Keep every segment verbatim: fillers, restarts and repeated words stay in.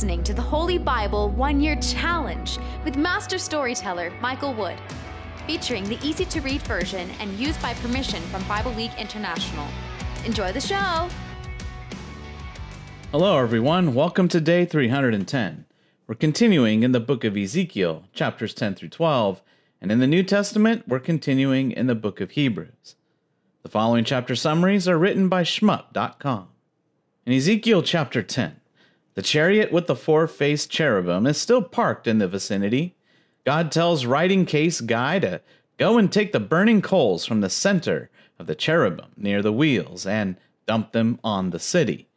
listening to the Holy Bible One-Year Challenge with Master Storyteller Michael Wood, featuring the easy-to-read version and used by permission from Bible League International. Enjoy the show! Hello everyone, welcome to day three hundred ten. We're continuing in the book of Ezekiel, chapters ten through twelve, and in the New Testament, we're continuing in the book of Hebrews. The following chapter summaries are written by Shmoop dot com. In Ezekiel chapter ten, the chariot with the four-faced cherubim is still parked in the vicinity. God tells writing case Guy to go and take the burning coals from the center of the cherubim near the wheels and dump them on the city.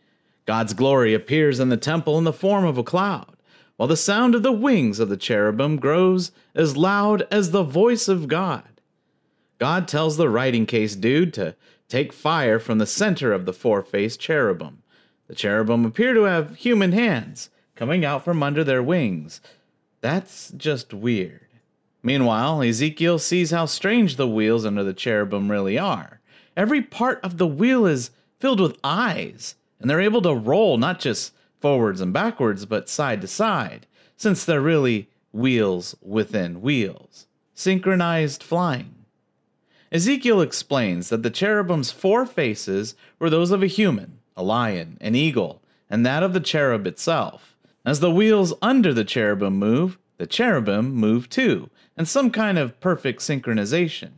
God's glory appears in the temple in the form of a cloud, while the sound of the wings of the cherubim grows as loud as the voice of God. God tells the writing case dude to take fire from the center of the four-faced cherubim. The cherubim appear to have human hands coming out from under their wings. That's just weird. Meanwhile, Ezekiel sees how strange the wheels under the cherubim really are. Every part of the wheel is filled with eyes, and they're able to roll not just forwards and backwards, but side to side, since they're really wheels within wheels. Synchronized flying. Ezekiel explains that the cherubim's four faces were those of a human, a lion, an eagle, and that of the cherub itself. As the wheels under the cherubim move, the cherubim move too, in some kind of perfect synchronization.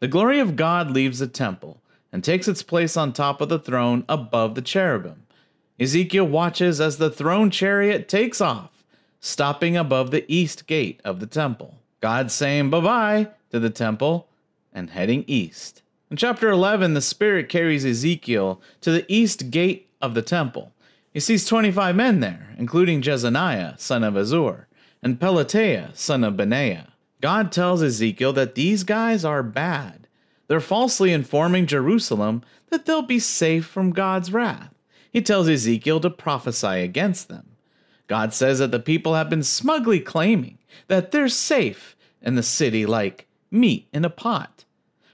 The glory of God leaves the temple and takes its place on top of the throne above the cherubim. Ezekiel watches as the throne chariot takes off, stopping above the east gate of the temple. God saying bye-bye to the temple and heading east. In chapter eleven, the Spirit carries Ezekiel to the east gate of the temple. He sees twenty-five men there, including Jaazaniah, son of Azur, and Pelatiah, son of Benaiah. God tells Ezekiel that these guys are bad. They're falsely informing Jerusalem that they'll be safe from God's wrath. He tells Ezekiel to prophesy against them. God says that the people have been smugly claiming that they're safe in the city like meat in a pot.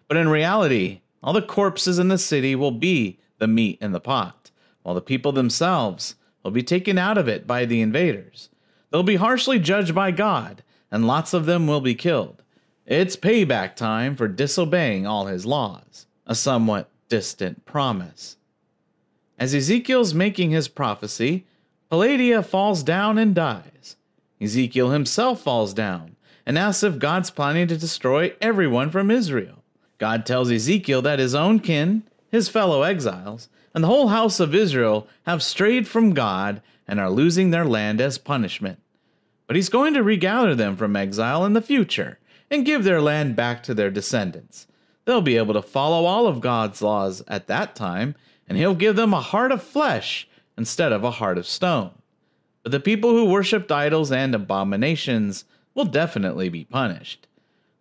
But in reality, all the corpses in the city will be the meat in the pot, while the people themselves will be taken out of it by the invaders. They'll be harshly judged by God, and lots of them will be killed. It's payback time for disobeying all his laws, a somewhat distant promise. As Ezekiel's making his prophecy, Pelatiah falls down and dies. Ezekiel himself falls down and asks if God's planning to destroy everyone from Israel. God tells Ezekiel that his own kin, his fellow exiles, and the whole house of Israel have strayed from God and are losing their land as punishment. But he's going to regather them from exile in the future and give their land back to their descendants. They'll be able to follow all of God's laws at that time, and he'll give them a heart of flesh instead of a heart of stone. But the people who worshipped idols and abominations will definitely be punished.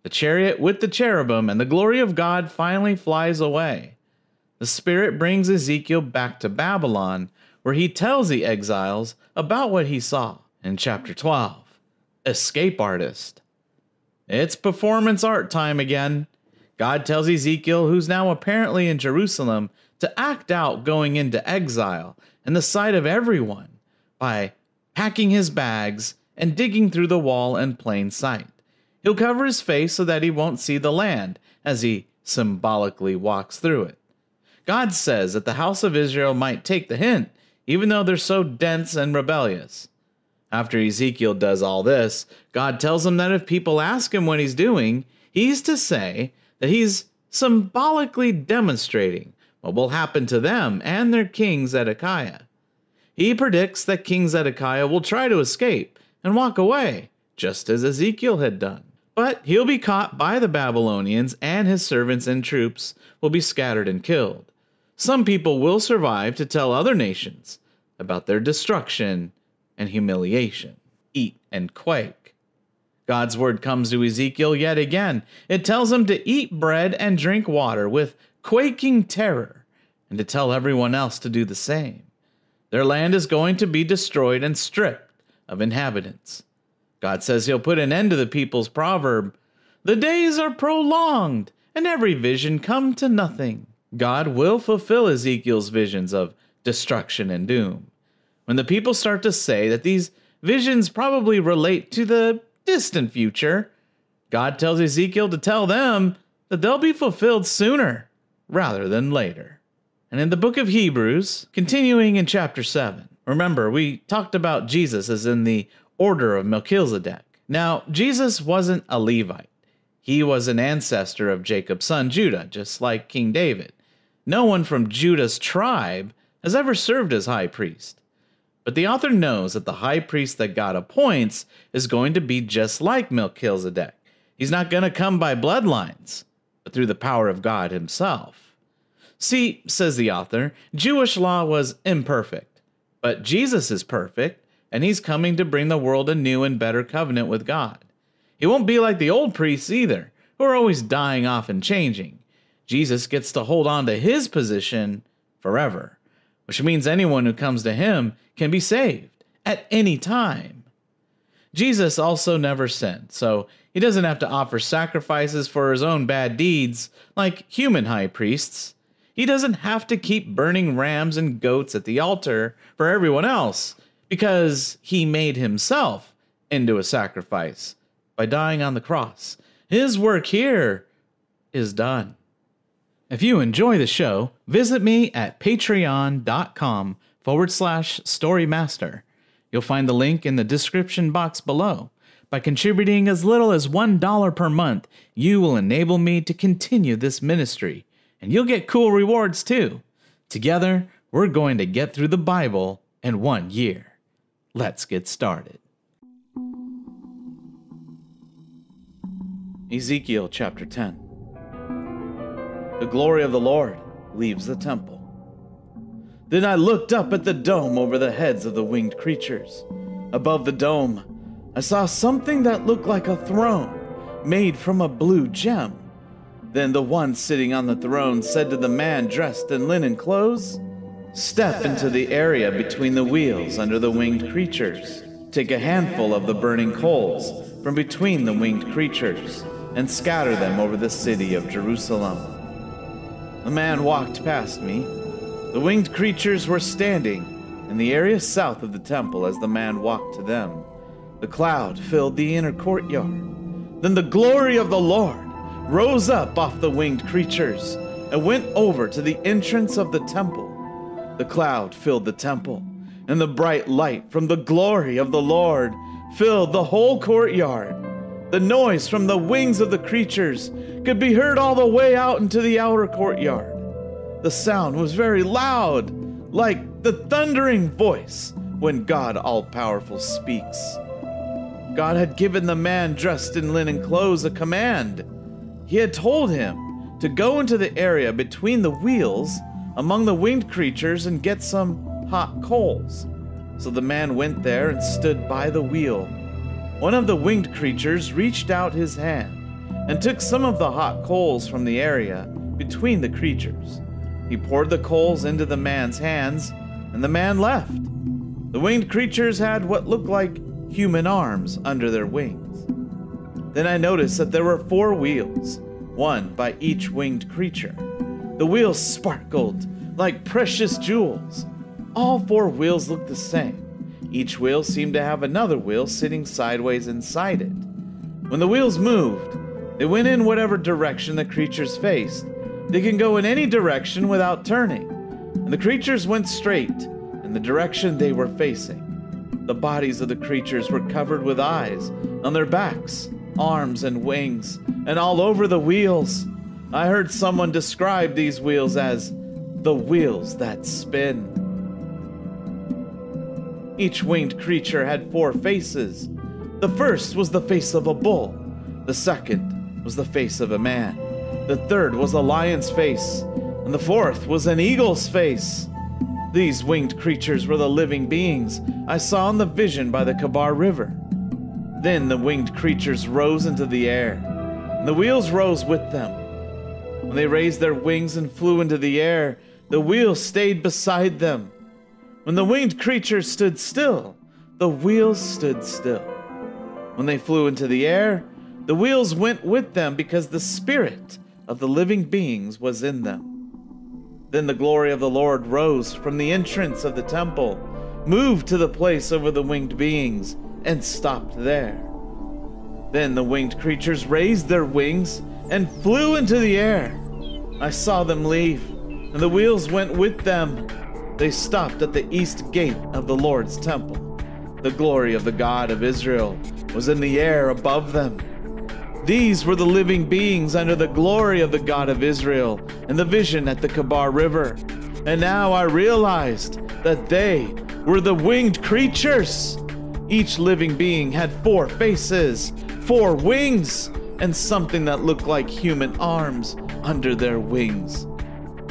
The chariot with the cherubim and the glory of God finally flies away. The Spirit brings Ezekiel back to Babylon, where he tells the exiles about what he saw. In chapter twelve, Escape Artist. It's performance art time again. God tells Ezekiel, who's now apparently in Jerusalem, to act out going into exile in the sight of everyone by packing his bags and digging through the wall in plain sight. He'll cover his face so that he won't see the land as he symbolically walks through it. God says that the house of Israel might take the hint, even though they're so dense and rebellious. After Ezekiel does all this, God tells him that if people ask him what he's doing, he's to say that he's symbolically demonstrating what will happen to them and their king Zedekiah. He predicts that King Zedekiah will try to escape and walk away, just as Ezekiel had done. But he'll be caught by the Babylonians, and his servants and troops will be scattered and killed. Some people will survive to tell other nations about their destruction and humiliation. Eat and quake. God's word comes to Ezekiel yet again. It tells him to eat bread and drink water with quaking terror, and to tell everyone else to do the same. Their land is going to be destroyed and stripped of inhabitants. God says he'll put an end to the people's proverb, "The days are prolonged, and every vision come to nothing." God will fulfill Ezekiel's visions of destruction and doom. when the people start to say that these visions probably relate to the distant future, God tells Ezekiel to tell them that they'll be fulfilled sooner rather than later. And in the book of Hebrews, continuing in chapter seven, remember, we talked about Jesus as in the order of Melchizedek. Now, Jesus wasn't a Levite. He was an ancestor of Jacob's son Judah, just like King David. No one from Judah's tribe has ever served as high priest. But the author knows that the high priest that God appoints is going to be just like Melchizedek. He's not going to come by bloodlines, but through the power of God himself. See, says the author, Jewish law was imperfect, but Jesus is perfect, and he's coming to bring the world a new and better covenant with God. He won't be like the old priests either, who are always dying off and changing. Jesus gets to hold on to his position forever, which means anyone who comes to him can be saved at any time. Jesus also never sinned, so he doesn't have to offer sacrifices for his own bad deeds like human high priests. He doesn't have to keep burning rams and goats at the altar for everyone else because he made himself into a sacrifice by dying on the cross. His work here is done. If you enjoy the show, visit me at patreon.com forward slash storymaster. You'll find the link in the description box below. By contributing as little as one dollar per month, you will enable me to continue this ministry, and you'll get cool rewards too. Together, we're going to get through the Bible in one year. Let's get started. Ezekiel chapter ten. The glory of the Lord leaves the temple. Then I looked up at the dome over the heads of the winged creatures. Above the dome, I saw something that looked like a throne made from a blue gem. Then the one sitting on the throne said to the man dressed in linen clothes, "Step into the area between the wheels under the winged creatures. Take a handful of the burning coals from between the winged creatures and scatter them over the city of Jerusalem." The man walked past me. The winged creatures were standing in the area south of the temple as the man walked to them. The cloud filled the inner courtyard. Then the glory of the Lord rose up off the winged creatures and went over to the entrance of the temple. The cloud filled the temple, and the bright light from the glory of the Lord filled the whole courtyard. The noise from the wings of the creatures could be heard all the way out into the outer courtyard. The sound was very loud, like the thundering voice when God all-powerful speaks. God had given the man dressed in linen clothes a command. He had told him to go into the area between the wheels among the winged creatures and get some hot coals. So the man went there and stood by the wheel. One of the winged creatures reached out his hand and took some of the hot coals from the area between the creatures. He poured the coals into the man's hands, and the man left. The winged creatures had what looked like human arms under their wings. Then I noticed that there were four wheels, one by each winged creature. The wheels sparkled like precious jewels. All four wheels looked the same. Each wheel seemed to have another wheel sitting sideways inside it. When the wheels moved, they went in whatever direction the creatures faced. They can go in any direction without turning. And the creatures went straight in the direction they were facing. The bodies of the creatures were covered with eyes on their backs, arms, and wings, and all over the wheels. I heard someone describe these wheels as the wheels that spin. Each winged creature had four faces. The first was the face of a bull. The second was the face of a man. The third was a lion's face. And the fourth was an eagle's face. These winged creatures were the living beings I saw in the vision by the Chebar River. Then the winged creatures rose into the air, and the wheels rose with them. When they raised their wings and flew into the air, the wheels stayed beside them. When the winged creatures stood still, the wheels stood still. When they flew into the air, the wheels went with them because the spirit of the living beings was in them. Then the glory of the Lord rose from the entrance of the temple moved to the place over the winged beings, and stopped there. Then the winged creatures raised their wings and flew into the air. I saw them leave, and the wheels went with them. They stopped at the east gate of the Lord's temple. The glory of the God of Israel was in the air above them. These were the living beings under the glory of the God of Israel and the vision at the Chebar River. And now I realized that they were the winged creatures. Each living being had four faces, four wings, and something that looked like human arms under their wings.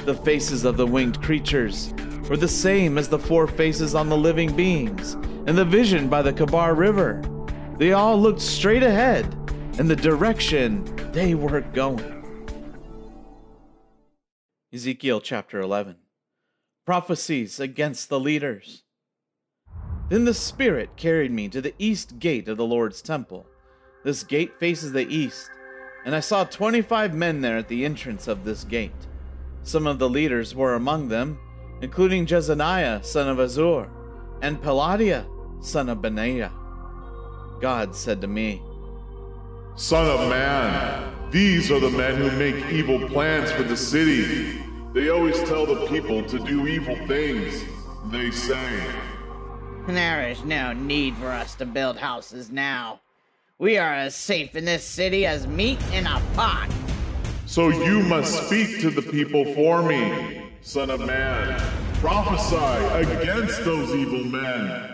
The faces of the winged creatures were the same as the four faces on the living beings and the vision by the Chebar River. They all looked straight ahead in the direction they were going. Ezekiel chapter eleven. Prophecies against the leaders. Then the Spirit carried me to the east gate of the Lord's temple. This gate faces the east, and I saw twenty-five men there at the entrance of this gate. Some of the leaders were among them, including Jaazaniah, son of Azur, and Pelatiah, son of Benaiah. God said to me, "Son of man, these are the men who make evil plans for the city. They always tell the people to do evil things. They say, 'There is no need for us to build houses now. We are as safe in this city as meat in a pot.' So you must speak to the people for me. Son of man, prophesy against those evil men."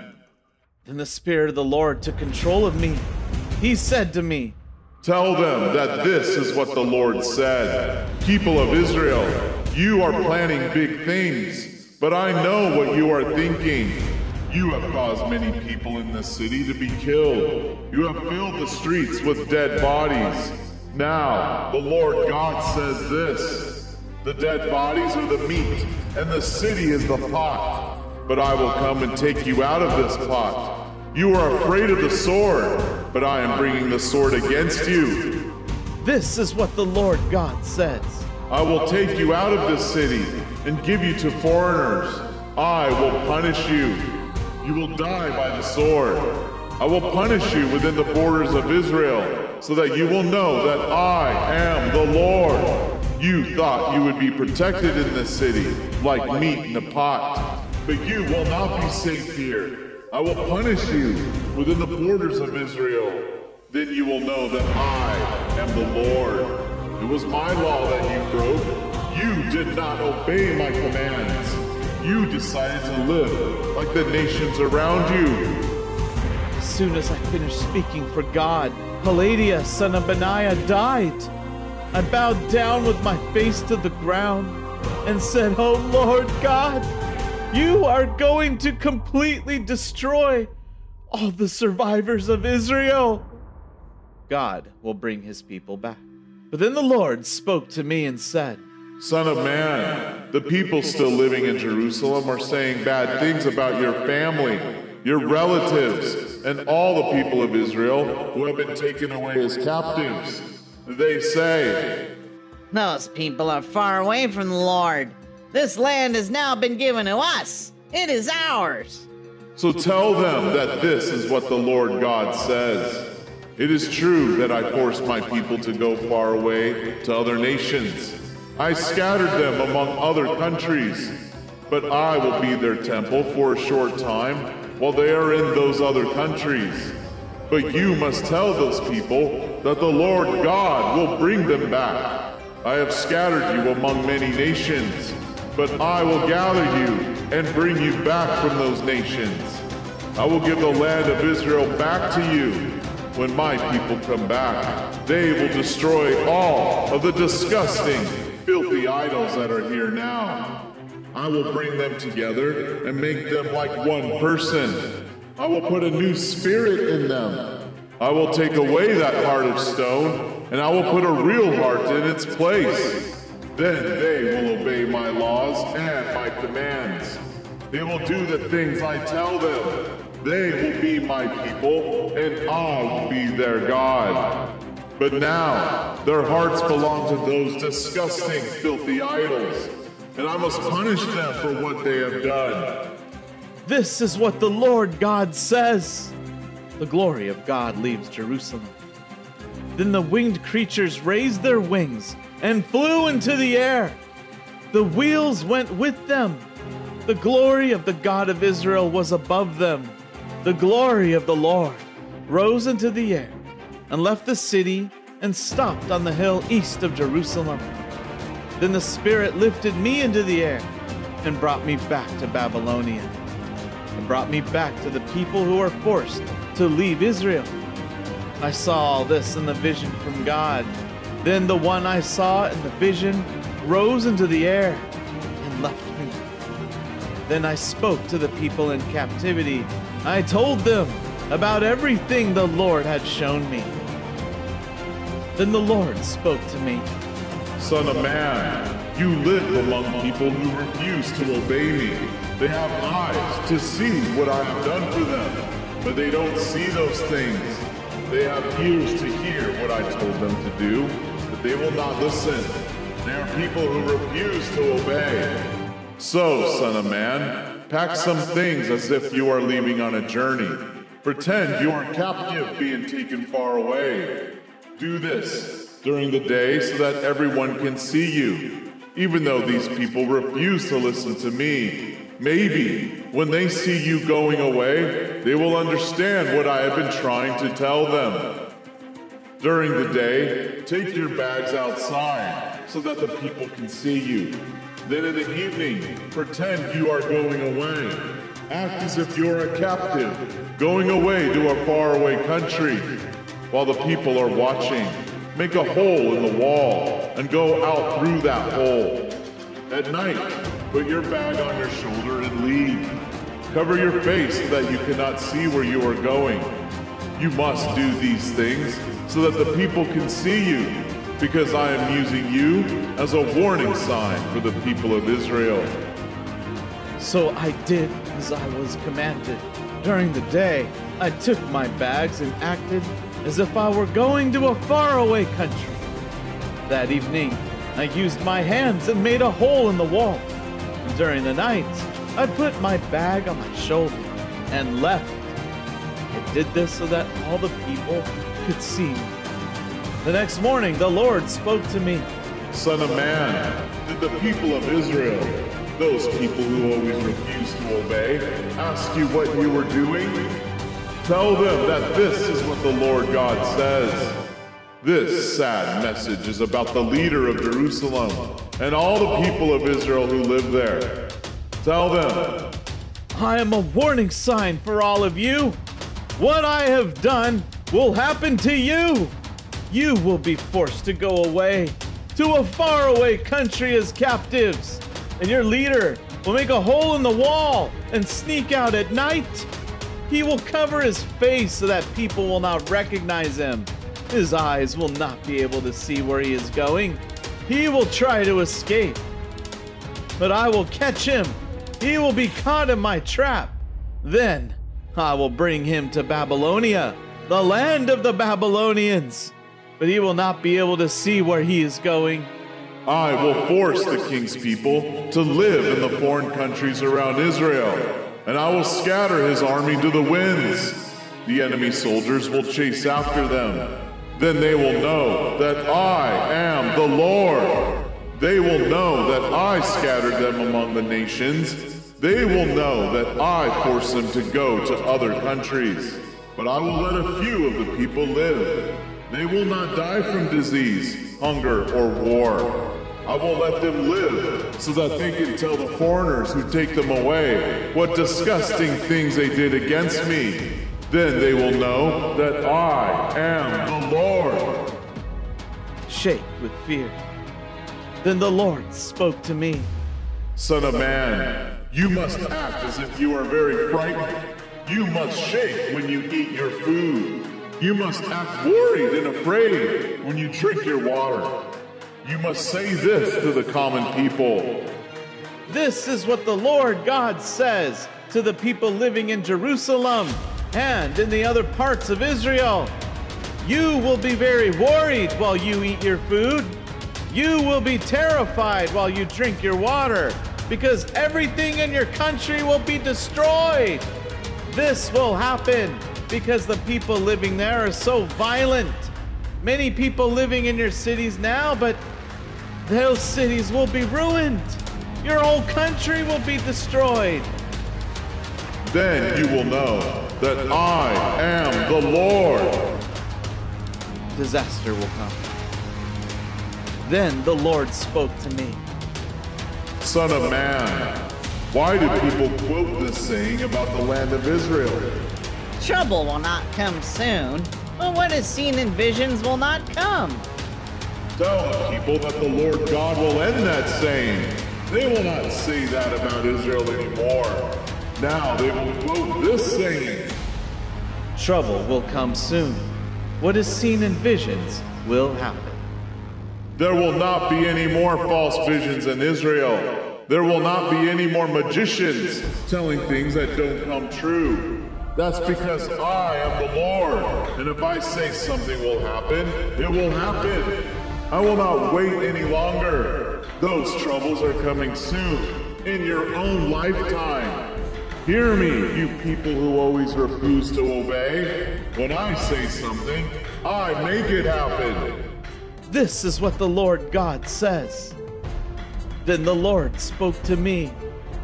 Then the Spirit of the Lord took control of me. He said to me, "Tell them that this is what the Lord said. People of Israel, you are planning big things, but I know what you are thinking. You have caused many people in this city to be killed. You have filled the streets with dead bodies. Now the Lord God says this: the dead bodies are the meat, and the city is the pot. But I will come and take you out of this pot. You are afraid of the sword, but I am bringing the sword against you. This is what the Lord God says: I will take you out of this city and give you to foreigners. I will punish you. You will die by the sword. I will punish you within the borders of Israel, so that you will know that I am the Lord. You thought you would be protected in this city, like meat in a pot, but you will not be safe here. I will punish you within the borders of Israel. Then you will know that I am the Lord. It was my law that you broke. You did not obey my commands. You decided to live like the nations around you." As soon as I finished speaking for God, Pelatiah, son of Benaiah, died. I bowed down with my face to the ground and said, "Oh Lord God, you are going to completely destroy all the survivors of Israel." God will bring his people back. But then the Lord spoke to me and said, "Son of man, the people still living in Jerusalem are saying bad things about your family, your relatives, and all the people of Israel who have been taken away as captives. They say, 'Those people are far away from the Lord. This land has now been given to us. It is ours.' So tell them that this is what the Lord God says: 'It is true that I forced my people to go far away to other nations. I scattered them among other countries. But I will be their temple for a short time while they are in those other countries. But you must tell those people that the Lord God will bring them back. I have scattered you among many nations, but I will gather you and bring you back from those nations. I will give the land of Israel back to you. When my people come back, they will destroy all of the disgusting, filthy idols that are here now. I will bring them together and make them like one person. I will put a new spirit in them. I will take away that heart of stone, and I will put a real heart in its place. Then they will obey my laws and my commands. They will do the things I tell them. They will be my people, and I will be their God. But now their hearts belong to those disgusting, filthy idols, and I must punish them for what they have done.' This is what the Lord God says. The glory of God leaves Jerusalem. Then the winged creatures raised their wings and flew into the air. The wheels went with them. The glory of the God of Israel was above them. The glory of the Lord rose into the air and left the city and stopped on the hill east of Jerusalem. Then the Spirit lifted me into the air and brought me back to Babylonia, and brought me back to the people who are forced to leave Israel. I saw all this in the vision from God. Then the one I saw in the vision rose into the air and left me. Then I spoke to the people in captivity. I told them about everything the Lord had shown me. Then the Lord spoke to me. Son of man, you live among people who refuse to obey me. They have eyes to see what I have done for them, but they don't see those things. They have ears to hear what I told them to do, but they will not listen. They are people who refuse to obey. So, son of man, pack some things as if you are leaving on a journey. Pretend you are captive being taken far away. Do this during the day so that everyone can see you, even though these people refuse to listen to me. Maybe when they see you going away, they will understand what I have been trying to tell them. During the day, take your bags outside so that the people can see you. Then in the evening, pretend you are going away. Act as if you are a captive, going away to a faraway country. While the people are watching, make a hole in the wall and go out through that hole. At night, put your bag on your shoulder and leave. Cover your face so that you cannot see where you are going. You must do these things so that the people can see you, because I am using you as a warning sign for the people of Israel. So I did as I was commanded. During the day, I took my bags and acted as if I were going to a faraway country. That evening, I used my hands and made a hole in the wall. And during the night, I put my bag on my shoulder and left. I did this so that all the people could see me. The next morning, the Lord spoke to me. Son of man, did the people of Israel, those people who always refuse to obey, ask you what you were doing? Tell them that this is what the Lord God says. This sad message is about the leader of Jerusalem and all the people of Israel who live there. Tell them, I am a warning sign for all of you. What I have done will happen to you. You will be forced to go away to a faraway country as captives, and your leader will make a hole in the wall and sneak out at night. He will cover his face so that people will not recognize him. His eyes will not be able to see where he is going. He will try to escape, but I will catch him. He will be caught in my trap. Then I will bring him to Babylonia, the land of the Babylonians, but he will not be able to see where he is going. I will force the king's people to live in the foreign countries around Israel, and I will scatter his army to the winds. The enemy soldiers will chase after them. Then they will know that I am the Lord. They will know that I scattered them among the nations. They will know that I forced them to go to other countries. But I will let a few of the people live. They will not die from disease, hunger, or war. I will let them live so that they can tell the foreigners who take them away what disgusting things they did against me. Then they will know that I am the Lord. Shake with fear. Then the Lord spoke to me. Son of man, you must act as if you are very frightened. You must shake when you eat your food. You must act worried and afraid when you drink your water. You must say this to the common people. This is what the Lord God says to the people living in Jerusalem and in the other parts of Israel. You will be very worried while you eat your food. You will be terrified while you drink your water. because everything in your country will be destroyed. This will happen because the people living there are so violent. Many people living in your cities now, but those cities will be ruined. Your whole country will be destroyed. Then you will know that I am the Lord. Disaster will come. Then the Lord spoke to me. Son of man, why do people quote this saying about the land of Israel? Trouble will not come soon, but what is seen in visions will not come. Tell the people that the Lord God will end that saying. They will not say that about Israel anymore. Now they will quote this saying. Trouble will come soon. What is seen in visions will happen. There will not be any more false visions in Israel. There will not be any more magicians telling things that don't come true. That's because I am the Lord, and if I say something will happen, it will happen. I will not wait any longer. Those troubles are coming soon, in your own lifetime. Hear me, you people who always refuse to obey. When I say something, I make it happen. This is what the Lord God says. Then the Lord spoke to me.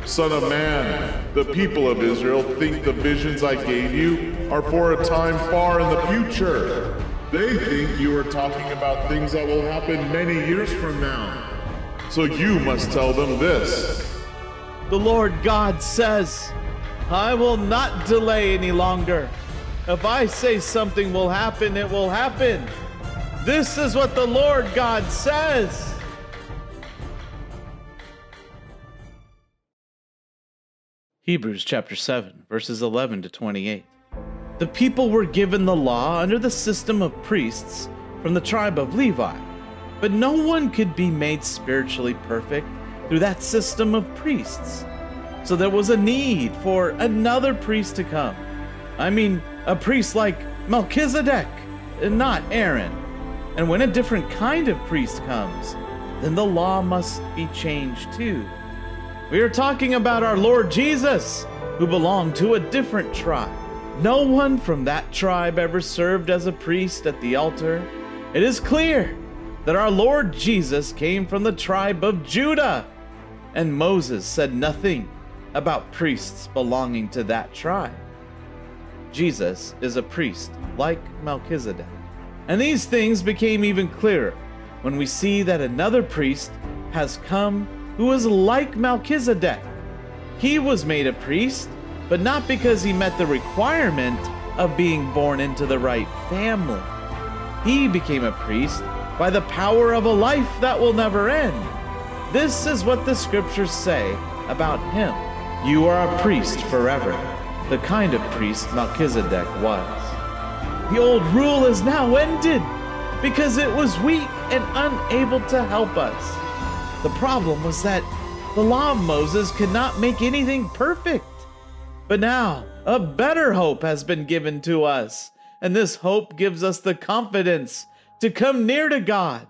Son of man, the people of Israel think the visions I gave you are for a time far in the future. They think you are talking about things that will happen many years from now. So you must tell them this. The Lord God says, I will not delay any longer. If I say something will happen, it will happen. This is what the Lord God says. Hebrews chapter seven, verses eleven to twenty-eight. The people were given the law under the system of priests from the tribe of Levi, but no one could be made spiritually perfect through that system of priests. So there was a need for another priest to come. I mean, a priest like Melchizedek, not Aaron. And when a different kind of priest comes, then the law must be changed too. We are talking about our Lord Jesus, who belonged to a different tribe. No one from that tribe ever served as a priest at the altar. It is clear that our Lord Jesus came from the tribe of Judah, and Moses said nothing about priests belonging to that tribe. Jesus is a priest like Melchizedek. And these things became even clearer when we see that another priest has come who is like Melchizedek. He was made a priest, but not because he met the requirement of being born into the right family. He became a priest by the power of a life that will never end. This is what the scriptures say about him. You are a priest forever, the kind of priest Melchizedek was. The old rule is now ended because it was weak and unable to help us. The problem was that the law of Moses could not make anything perfect. But now a better hope has been given to us, and this hope gives us the confidence to come near to God.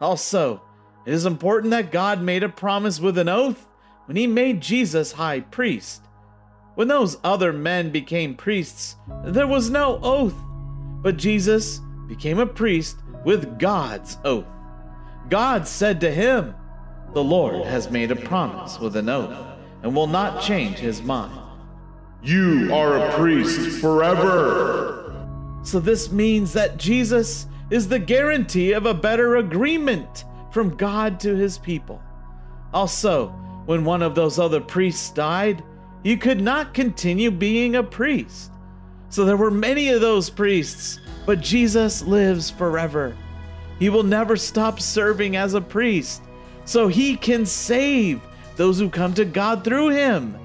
Also, it is important that God made a promise with an oath when he made Jesus high priest. When those other men became priests, there was no oath. But Jesus became a priest with God's oath. God said to him, the Lord has made a promise with an oath and will not change his mind. You are a priest forever. So this means that Jesus is the guarantee of a better agreement from God to his people. Also, when one of those other priests died, he could not continue being a priest. So there were many of those priests, but Jesus lives forever. He will never stop serving as a priest, so he can save those who come to God through him.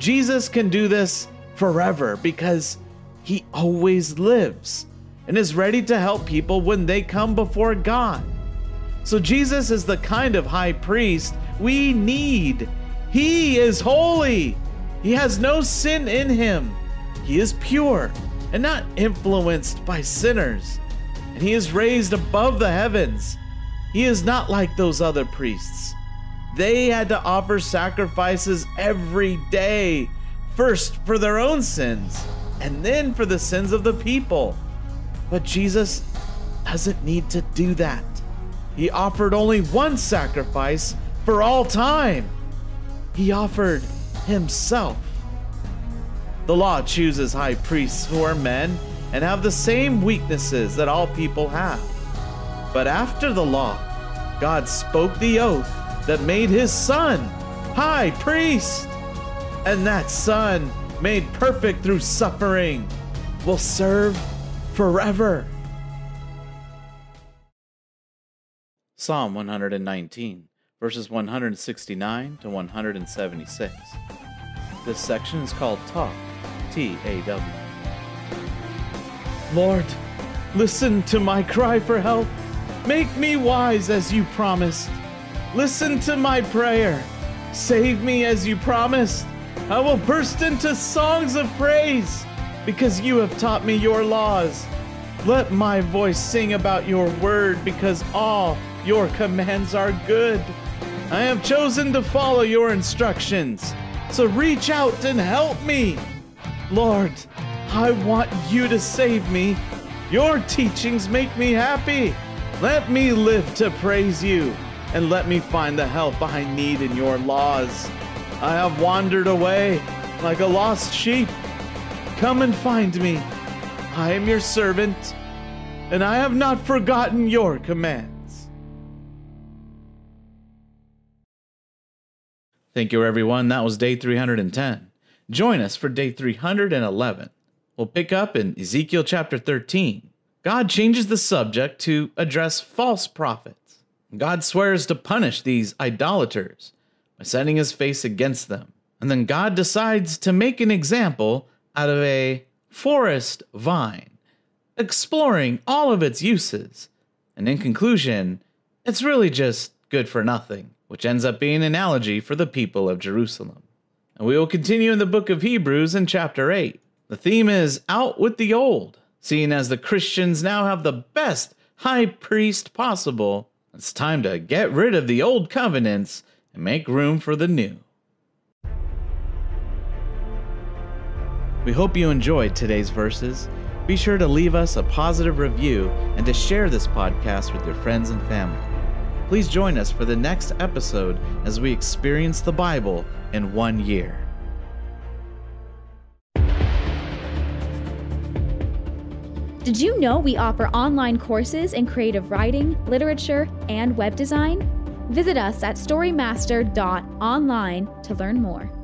Jesus can do this forever because he always lives and is ready to help people when they come before God. So Jesus is the kind of high priest we need. He is holy. He has no sin in him. He is pure and not influenced by sinners, and he is raised above the heavens. He is not like those other priests. They had to offer sacrifices every day, first for their own sins, and then for the sins of the people. But Jesus doesn't need to do that. He offered only one sacrifice for all time. He offered himself. The law chooses high priests who are men and have the same weaknesses that all people have. But after the law, God spoke the oath that made his son high priest. And that son, made perfect through suffering, will serve forever. Psalm one hundred nineteen, verses one hundred sixty-nine to one hundred seventy-six. This section is called Talk, T A W. Lord, listen to my cry for help. Make me wise as you promised. Listen to my prayer. Save me as you promised. I will burst into songs of praise because you have taught me your laws. Let my voice sing about your word because all your commands are good. I have chosen to follow your instructions, so reach out and help me. Lord, I want you to save me. Your teachings make me happy. Let me live to praise you, and let me find the help I need in your laws. I have wandered away like a lost sheep. Come and find me. I am your servant, and I have not forgotten your commands. Thank you, everyone. That was day three hundred ten. Join us for day three hundred eleven. We'll pick up in Ezekiel chapter thirteen. God changes the subject to address false prophets. God swears to punish these idolaters by setting his face against them. And then God decides to make an example out of a forest vine, exploring all of its uses. And in conclusion, it's really just good for nothing, which ends up being an analogy for the people of Jerusalem. And we will continue in the book of Hebrews in chapter eight. The theme is out with the old, seeing as the Christians now have the best high priest possible. It's time to get rid of the old covenants and make room for the new. We hope you enjoyed today's verses. Be sure to leave us a positive review and to share this podcast with your friends and family. Please join us for the next episode as we experience the Bible in one year. Did you know we offer online courses in creative writing, literature, and web design? Visit us at story master dot online to learn more.